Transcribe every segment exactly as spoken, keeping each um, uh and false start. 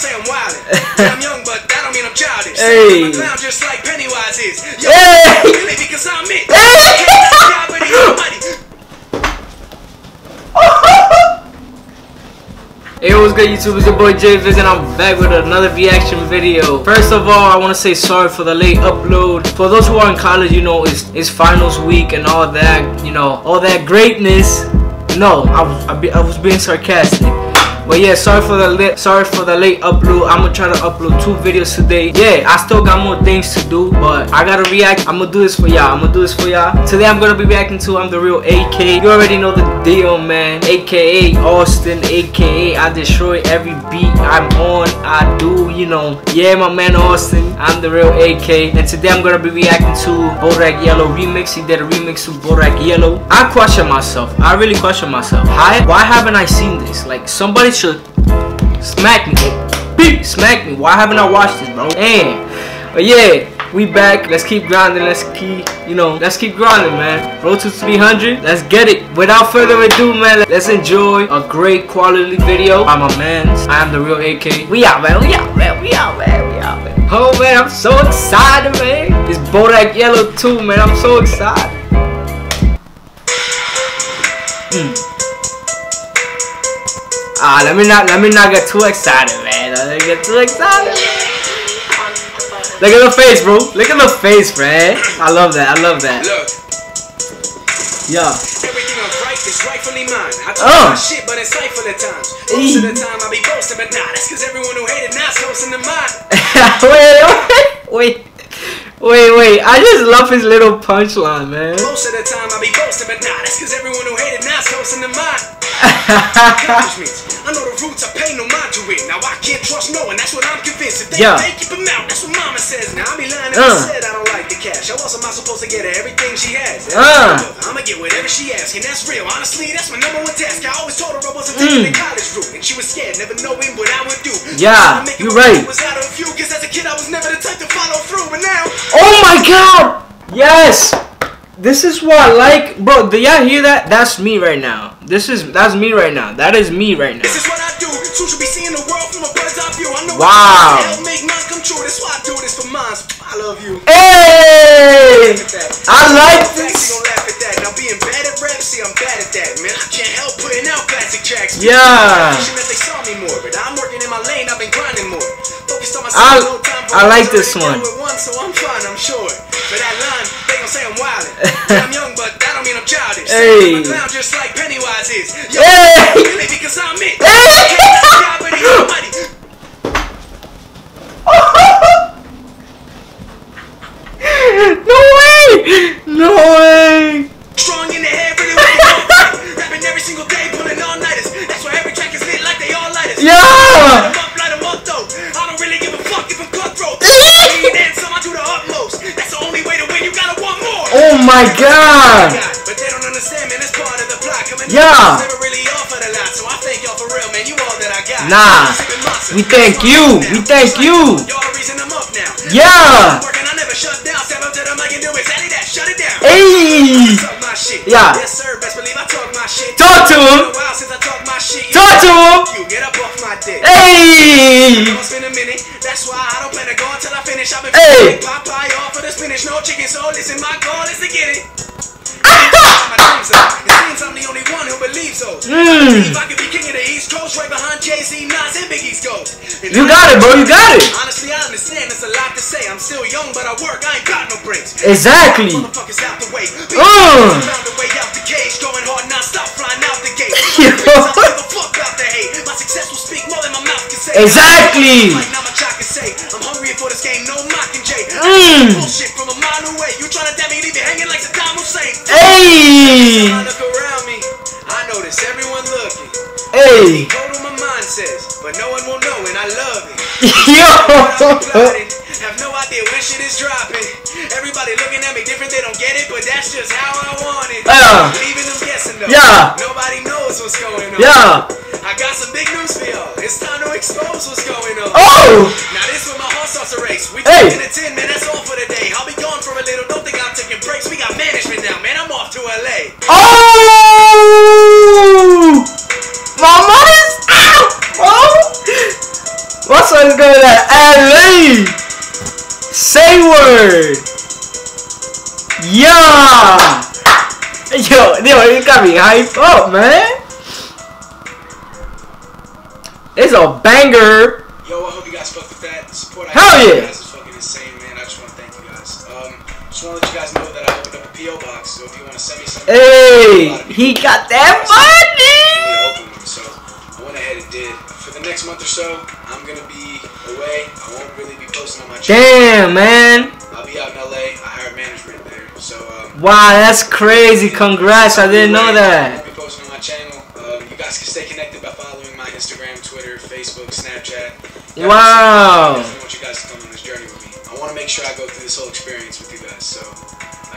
say I'm wildin'. Yeah, I'm young, but that don't mean I'm childish. Hey. I'm a clown just like Pennywise is. Yo, hey. Really because I'm it. Hey. I can't money. Hey, what's good, YouTube? It's your boy JViz, and I'm back with another V-Action video. First of all, I want to say sorry for the late upload. For those who are in college, you know, it's, it's finals week and all that, you know, all that greatness. No, I, I, be, I was being sarcastic. But yeah, sorry for the late, sorry for the late upload. I'm gonna try to upload two videos today. Yeah, I still got more things to do, but I gotta react. I'm gonna do this for y'all. I'm gonna do this for y'all. Today I'm gonna be reacting to I'm the Real A K. You already know the deal, man. A K A Austin, A K A I destroy every beat I'm on. I do, you know. Yeah, my man Austin. I'm the Real A K. And today I'm gonna be reacting to Bodak Yellow remix. He did a remix to Bodak Yellow. I question myself. I really question myself. Why? Why haven't I seen this? Like, somebody should smack me, smack me. Why haven't I watched this, bro? Damn. But yeah, we back. Let's keep grinding. Let's keep, you know, let's keep grinding, man. Road to three hundred. Let's get it. Without further ado, man, let's enjoy a great quality video by my man's. I am the Real A K. We out, man. We out, man. We out, man. We out, man. Oh man, I'm so excited, man. It's Bodak Yellow too, man. I'm so excited. Mm. Ah, let me not let me not get too excited, man. Let me get too excited. Look at the face, bro. Look at the face, man. I love that. I love that. Yeah. Everything I write is rightfully mine. I talk my shit, but it's insightful at times. Most of the time I be boasting, but nah, that's because everyone who hated now is close in the mind. Wait, wait, wait. Wait, wait, I just love his little punchline, man. Most of the time I be boasting, but nah, that's because everyone who hated now is close in the mind. I know the roots, I pay no mind to it. Now I can't trust no one, that's what I'm convinced. If they, yeah. they keep them out, that's what mama says. Now I be lying if uh. I said I don't like the cash. How else am I supposed to get her everything she has? Uh. I'ma get whatever she asks, and that's real. Honestly, that's my number one task. I always told her I wasn't taking mm. the college route, and she was scared, never knowing what I would do. Yeah, you're right. Was out of view, cause as a kid I was never the type to follow through, but now. Oh my god! Yes! This is what I like. Bro, do y'all hear that? That's me right now. This is, that's me right now. That is me right now. This is what I do. So should be seeing the world from a bird's eye view. I know wow. I'll make mine come true. That's why I do this for mine. I love you. Hey! I like this. You're gonna laugh at that. Now being bad at rap, see, I'm bad at that, man. I can't help putting out classic tracks. Yeah. They saw me more, but I'm working in my lane. I've been grinding more. Focused on myself. I like this one. So I'm fine, I'm sure. But that line, they gon' say I'm wildin'. I'm young, but that don't mean I'm childish. Hey. I'm a clown just like Pennywise is. Yo, hey. Really because I'm it. Hey. I can't but money. No way! No way! Strong in the head, really with the wrong. Rapping every single day, pulling all nighters. That's why every track is lit like they all lighters. Yeah! Light 'em up, light 'em up though. I don't really give a fuck if I'm cutthroat. Oh my god! But they don't understand, man. That's part of the plot. Yeah. Never really offered a lot, so I thank y'all for real, man. You all that I got. Nah. We thank you. We thank you. Y'all reason I'm up now. Yeah. Working, I never shut down. Step up to the mic and do exactly that. Shut it down. Hey. Yeah. Yes, sir. Best believe I talk my shit. Talk to him. Talk to him. You get up off my dick. Hey. That's why I don't plan to go until I finish. I've been hey. Popeye off for the spinach, no chicken, so listen, my goal is to get it. It seems I'm the only one who believes so. Mm. I believe I could be king of the East Coast, right behind Jay Z, Nas, and Biggie's Ghost. You got it, bro. You got it. Honestly, I understand. There's a lot to say. I'm still young, but I work. I ain't got no breaks. Exactly. Motherfuckers out the way. People uh. found the way out the cage, going hard non-stop, flying out the gate. Yo. I give a fuck about the hate. My success will speak more than my mouth can say. Exactly. I'm hungry for this game, no mocking Jay. Mm. Bullshit from a mile away. You trying to damn me, leave it hanging like Saddam Hussein. Hey. I look around me. I notice everyone looking. Hey. Go to my mind says, but no one will know, and I love it. Yo. Have no idea when shit is dropping. Everybody looking at me different, they don't get it, but that's just how I want it. Uh. Leaving them guessing though. Yeah. Nobody knows what's going on. Yeah. I got some big news for y'all. It's time to expose what's going on. Oh! Now this is where my heart starts to race. We hey. Taking a ten, man. That's all for the day. I'll be gone for a little. Don't think I'm taking breaks. We got management now, man. I'm off to L A. Oh! My money's out, bro. What's up, it's going to Ali? Say word. Yeah. Yo, yo, it got me hyped up, man. It's a banger. Yo, I hope you guys fucked with that. The support I Hell yeah. Guys is fucking insane, man. I just want to thank you guys. Um, just want to let you guys know that I opened up a P O box, so if you want to send me something. Hey, he got that money. Open them, so I went ahead and did. For the next month or so, I'm gonna be away. I won't really be posting on my channel. Damn, man. I'll be out in L A. I hired management there, so. Um, wow, that's crazy. Congrats! I didn't know that. I'll be posting on my channel. Um, you guys can stay connected by following my Instagram, Twitter, Facebook, Snapchat. That wow! I definitely want you guys to come on this journey with me. I want to make sure I go through this whole experience with you guys, so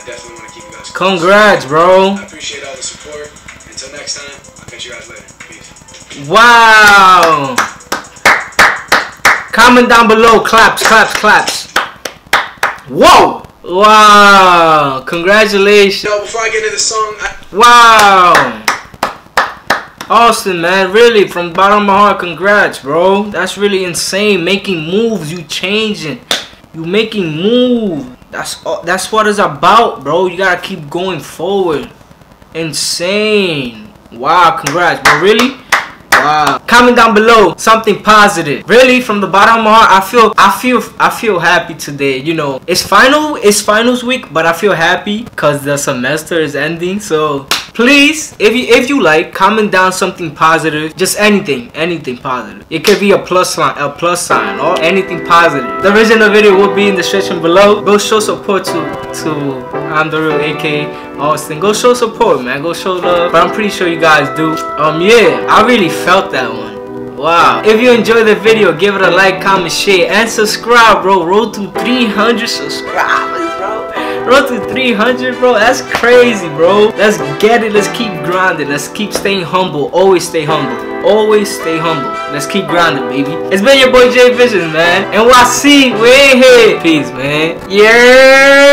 I definitely want to keep you guys. Close. Congrats, bro! I appreciate all the support. Until next time, I'll catch you guys later. Peace. Wow! Comment down below. Claps, claps, claps. Whoa! Wow! Congratulations. Yo, before I get into the song, I wow! Austin, man, really, from the bottom of my heart, congrats, bro. That's really insane. Making moves, you changing, you making moves. That's that's what it's about, bro. You gotta keep going forward. Insane. Wow, congrats, bro. Really. Wow. Comment down below something positive. Really, from the bottom of my heart, I feel, I feel, I feel happy today. You know, it's final, it's finals week, but I feel happy because the semester is ending. So please, if you if you like, comment down something positive. Just anything, anything positive. It could be a plus sign, a plus sign, or anything positive. The original video will be in the description below. Go show support to to I'm the Real A K Austin. Go show support, man. Go show love. But I'm pretty sure you guys do. Um, yeah, I really felt. That one. Wow. If you enjoyed the video, give it a like, comment, share, and subscribe, bro. Road to three hundred subscribers, bro. Road to three hundred, bro. That's crazy, bro. Let's get it. Let's keep grinding. Let's keep staying humble. Always stay humble. Always stay humble. Let's keep grinding, baby. It's been your boy JayVisions, man. N Y C, we ain't here. Peace, man. Yeah.